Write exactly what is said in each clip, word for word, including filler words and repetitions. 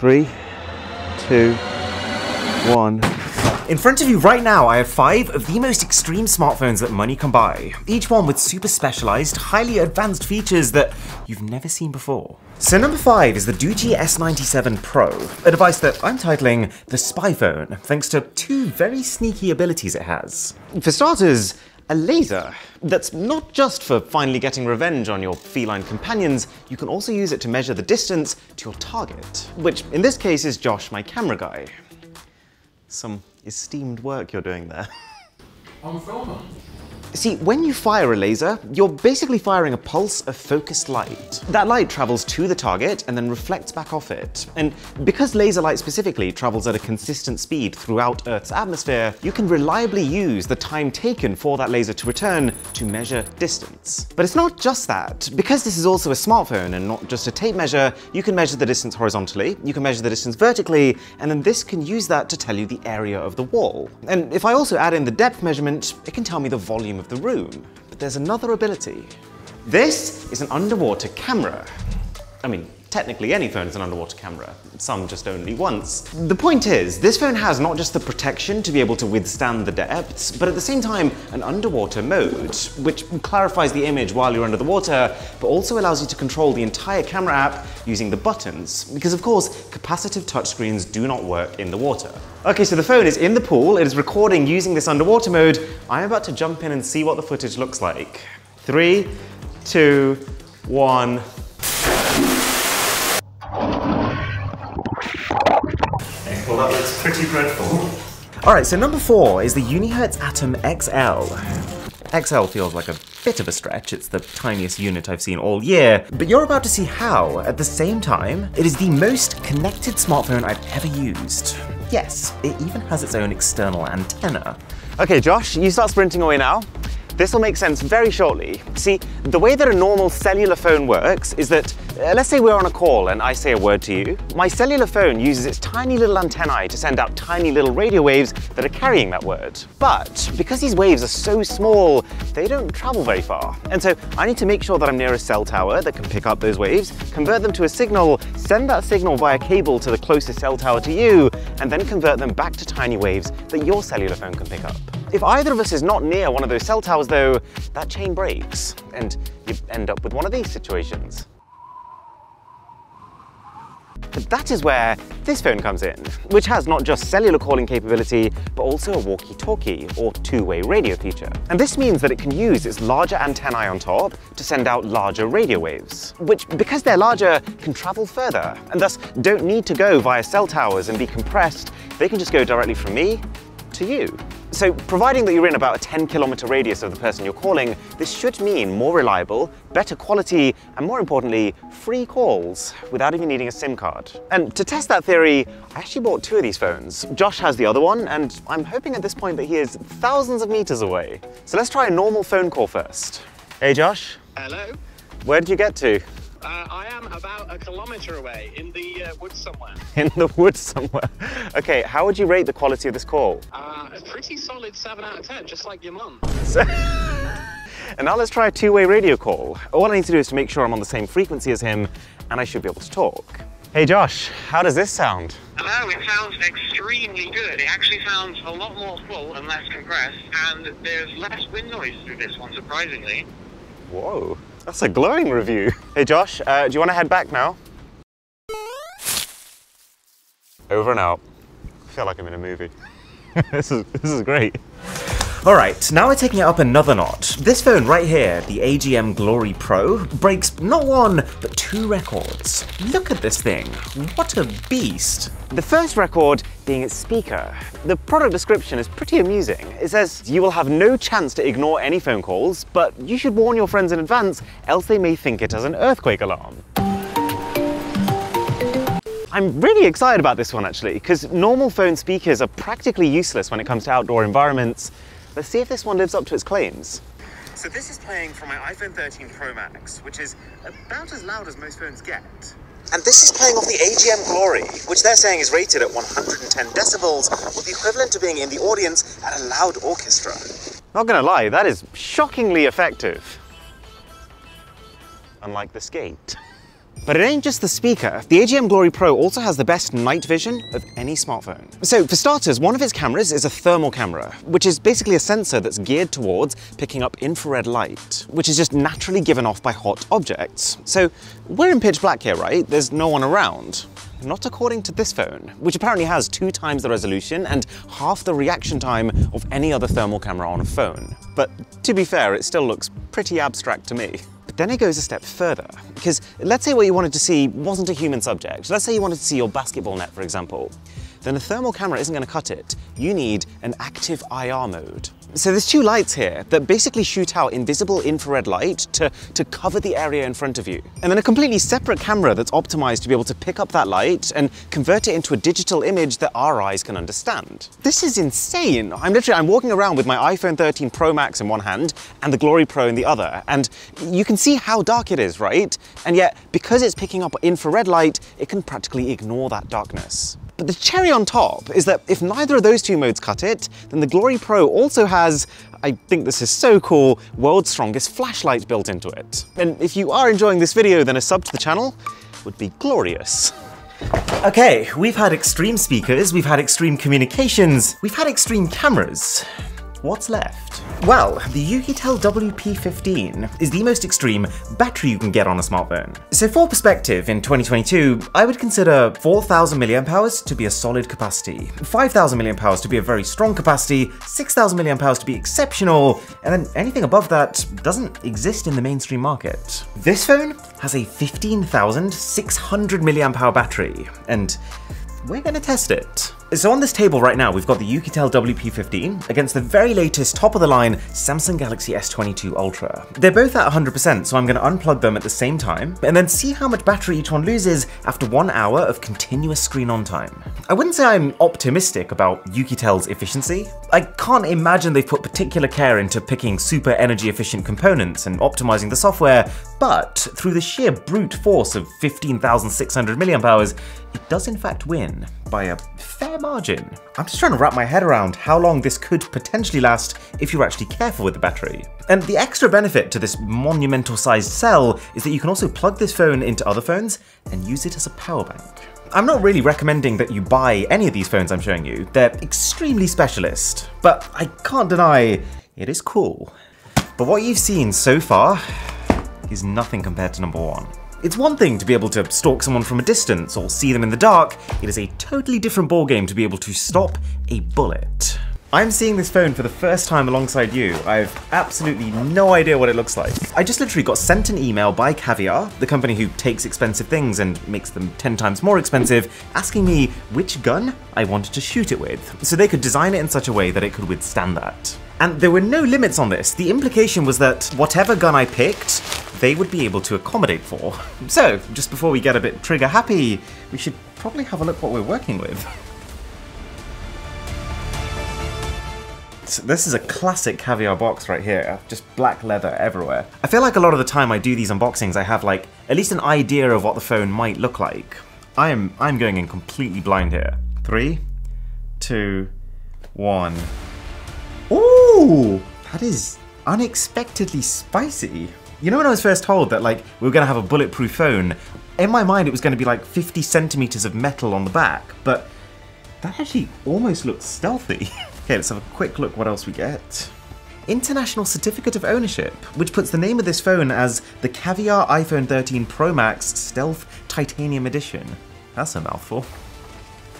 Three, two, one. In front of you right now, I have five of the most extreme smartphones that money can buy, each one with super specialized, highly advanced features that you've never seen before. So number five is the Doogee S ninety-seven Pro, a device that I'm titling the Spy Phone, thanks to two very sneaky abilities it has. For starters, a laser. That's not just for finally getting revenge on your feline companions, you can also use it to measure the distance to your target, which in this case is Josh, my camera guy. Some esteemed work you're doing there. I'm a filmer. See, when you fire a laser, you're basically firing a pulse of focused light. That light travels to the target and then reflects back off it. And because laser light specifically travels at a consistent speed throughout Earth's atmosphere, you can reliably use the time taken for that laser to return to measure distance. But it's not just that. Because this is also a smartphone and not just a tape measure, you can measure the distance horizontally, you can measure the distance vertically, and then this can use that to tell you the area of the wall. And if I also add in the depth measurement, it can tell me the volume of the room. But there's another ability. This is an underwater camera. I mean, technically any phone is an underwater camera. Some just only once. The point is, this phone has not just the protection to be able to withstand the depths, but at the same time, an underwater mode, which clarifies the image while you're under the water, but also allows you to control the entire camera app using the buttons, because of course, capacitive touchscreens do not work in the water. Okay, so the phone is in the pool, it is recording using this underwater mode. I'm about to jump in and see what the footage looks like. Three, two, one. Well, that looks pretty dreadful. Alright, so number four is the Unihertz Atom X L. X L feels like a bit of a stretch, it's the tiniest unit I've seen all year, but you're about to see how, at the same time, it is the most connected smartphone I've ever used. Yes, it even has its own external antenna. Okay, Josh, you start sprinting away now. This will make sense very shortly. See, the way that a normal cellular phone works is that, uh, let's say we're on a call and I say a word to you. My cellular phone uses its tiny little antennae to send out tiny little radio waves that are carrying that word. But because these waves are so small, they don't travel very far. And so I need to make sure that I'm near a cell tower that can pick up those waves, convert them to a signal, send that signal via cable to the closest cell tower to you, and then convert them back to tiny waves that your cellular phone can pick up. If either of us is not near one of those cell towers though, that chain breaks and you end up with one of these situations. But that is where this phone comes in, which has not just cellular calling capability, but also a walkie-talkie or two-way radio feature. And this means that it can use its larger antennae on top to send out larger radio waves, which, because they're larger, can travel further and thus don't need to go via cell towers and be compressed. They can just go directly from me to you. So providing that you're in about a ten kilometer radius of the person you're calling, this should mean more reliable, better quality, and more importantly, free calls without even needing a SIM card. And to test that theory, I actually bought two of these phones. Josh has the other one, and I'm hoping at this point that he is thousands of meters away. So let's try a normal phone call first. Hey Josh. Hello. Where did you get to? Uh, I am about a kilometer away, in the uh, woods somewhere. In the woods somewhere. Okay, how would you rate the quality of this call? Uh, a pretty solid seven out of ten, just like your mum. And now let's try a two-way radio call. All I need to do is to make sure I'm on the same frequency as him, and I should be able to talk. Hey Josh, how does this sound? Hello, it sounds extremely good. It actually sounds a lot more full and less compressed, and there's less wind noise through this one, surprisingly. Whoa. That's a glowing review. Hey Josh, uh, do you want to head back now? Over and out. I feel like I'm in a movie. this is this is great. All right, now we're taking it up another notch. This phone right here, the A G M Glory Pro, breaks not one, but two records. Look at this thing, what a beast. The first record being its speaker. The product description is pretty amusing. It says, you will have no chance to ignore any phone calls, but you should warn your friends in advance, else they may think it as an earthquake alarm. I'm really excited about this one actually, because normal phone speakers are practically useless when it comes to outdoor environments. Let's see if this one lives up to its claims. So this is playing from my iPhone thirteen Pro Max, which is about as loud as most phones get. And this is playing off the A G M Glory, which they're saying is rated at one hundred ten decibels, or the equivalent to being in the audience at a loud orchestra. Not gonna lie, that is shockingly effective. Unlike the skate. But it ain't just the speaker. The A G M Glory Pro also has the best night vision of any smartphone. So for starters, one of its cameras is a thermal camera, which is basically a sensor that's geared towards picking up infrared light, which is just naturally given off by hot objects. So we're in pitch black here, right? There's no one around. Not according to this phone, which apparently has two times the resolution and half the reaction time of any other thermal camera on a phone. But to be fair, it still looks pretty abstract to me. But then it goes a step further, because let's say what you wanted to see wasn't a human subject. Let's say you wanted to see your basketball net, for example. Then a thermal camera isn't going to cut it. You need an active I R mode. So there's two lights here that basically shoot out invisible infrared light to, to cover the area in front of you. And then a completely separate camera that's optimized to be able to pick up that light and convert it into a digital image that our eyes can understand. This is insane. I'm literally, I'm walking around with my iPhone thirteen Pro Max in one hand and the Glory Pro in the other. And you can see how dark it is, right? And yet, because it's picking up infrared light, it can practically ignore that darkness. But the cherry on top is that if neither of those two modes cut it, then the Glory Pro also has, I think this is so cool, world's strongest flashlight built into it. And if you are enjoying this video, then a sub to the channel would be glorious. Okay, we've had extreme speakers, we've had extreme communications, we've had extreme cameras. What's left? Well, the YukiTel W P fifteen is the most extreme battery you can get on a smartphone. So for perspective, in twenty twenty-two, I would consider four thousand milliamp hours to be a solid capacity, five thousand milliamp hours to be a very strong capacity, six thousand milliamp hours to be exceptional, and then anything above that doesn't exist in the mainstream market. This phone has a fifteen thousand six hundred milliamp hour battery, and we're gonna test it. So on this table right now, we've got the YukiTel W P fifteen against the very latest top-of-the-line Samsung Galaxy S twenty-two Ultra. They're both at one hundred percent, so I'm going to unplug them at the same time, and then see how much battery each one loses after one hour of continuous screen-on time. I wouldn't say I'm optimistic about YukiTel's efficiency. I can't imagine they've put particular care into picking super energy-efficient components and optimizing the software, but through the sheer brute force of fifteen thousand six hundred milliamp hours, it does in fact win by a fair margin. I'm just trying to wrap my head around how long this could potentially last if you're actually careful with the battery. And the extra benefit to this monumental sized cell is that you can also plug this phone into other phones and use it as a power bank. I'm not really recommending that you buy any of these phones I'm showing you. They're extremely specialist, but I can't deny it is cool. But what you've seen so far is nothing compared to number one. It's one thing to be able to stalk someone from a distance or see them in the dark. It is a totally different ballgame to be able to stop a bullet. I'm seeing this phone for the first time alongside you. I've absolutely no idea what it looks like. I just literally got sent an email by Caviar, the company who takes expensive things and makes them ten times more expensive, asking me which gun I wanted to shoot it with, so they could design it in such a way that it could withstand that. And there were no limits on this. The implication was that whatever gun I picked, they would be able to accommodate for. So, just before we get a bit trigger happy, we should probably have a look what we're working with. So this is a classic Caviar box right here, just black leather everywhere. I feel like a lot of the time I do these unboxings, I have like at least an idea of what the phone might look like. I am I'm going in completely blind here. Three, two, one. Ooh, that is unexpectedly spicy. You know, when I was first told that like we were gonna have a bulletproof phone, in my mind it was gonna be like fifty centimeters of metal on the back, but that actually almost looks stealthy. Okay, let's have a quick look what else we get. International Certificate of Ownership, which puts the name of this phone as the Caviar iPhone thirteen Pro Max Stealth Titanium Edition. That's a mouthful.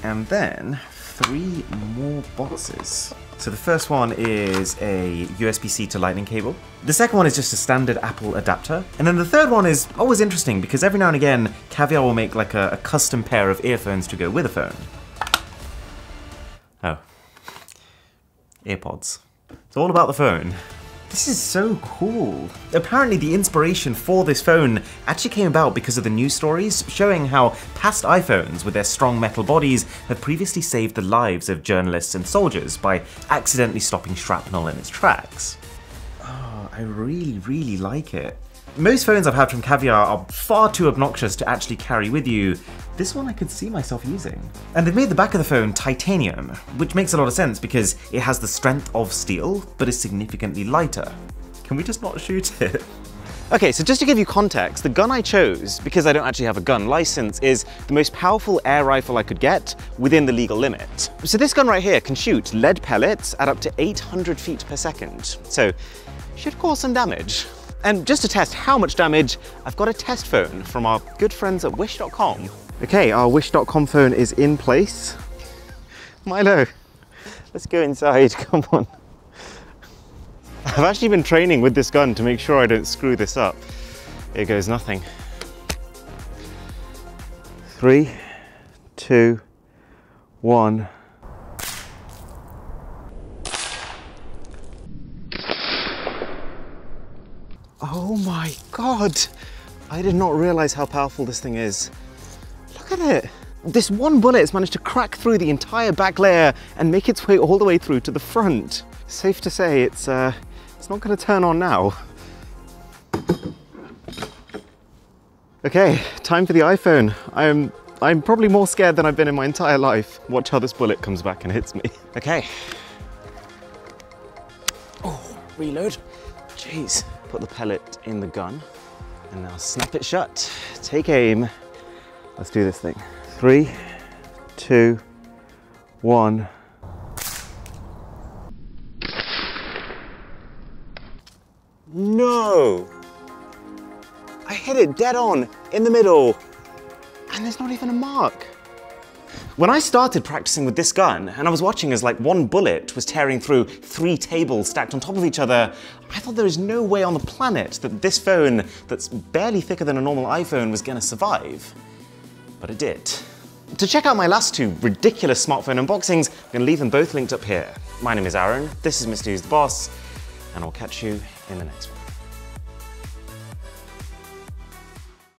And then three more boxes. So the first one is a U S B C to lightning cable. The second one is just a standard Apple adapter. And then the third one is always interesting because every now and again, Caviar will make like a, a custom pair of earphones to go with a phone. Oh. AirPods. It's all about the phone. This is so cool. Apparently the inspiration for this phone actually came about because of the news stories showing how past iPhones with their strong metal bodies had previously saved the lives of journalists and soldiers by accidentally stopping shrapnel in its tracks. Oh, I really, really like it. Most phones I've had from Caviar are far too obnoxious to actually carry with you. This one I could see myself using. And they've made the back of the phone titanium, which makes a lot of sense because it has the strength of steel, but is significantly lighter. Can we just not shoot it? Okay, so just to give you context, the gun I chose, because I don't actually have a gun license, is the most powerful air rifle I could get within the legal limit. So this gun right here can shoot lead pellets at up to eight hundred feet per second. So should cause some damage. And just to test how much damage, I've got a test phone from our good friends at wish dot com. Okay, our wish dot com phone is in place. Milo, let's go inside, come on. I've actually been training with this gun to make sure I don't screw this up. Here goes nothing. Three, two, one. Oh my God. I did not realize how powerful this thing is. Look at it. This one bullet has managed to crack through the entire back layer and make its way all the way through to the front. Safe to say it's, uh, it's not going to turn on now. Okay, time for the iPhone. I'm, I'm probably more scared than I've been in my entire life. Watch how this bullet comes back and hits me. Okay. Oh, reload. Jeez. Put the pellet in the gun and now snap it shut. Take aim. Let's do this thing. Three, two, one. No! I hit it dead on in the middle and there's not even a mark. When I started practicing with this gun and I was watching as like one bullet was tearing through three tables stacked on top of each other, I thought there is no way on the planet that this phone that's barely thicker than a normal iPhone was gonna survive. But it did. To check out my last two ridiculous smartphone unboxings, I'm gonna leave them both linked up here. My name is Aaron, this is Mrwhosetheboss, and I'll catch you in the next one.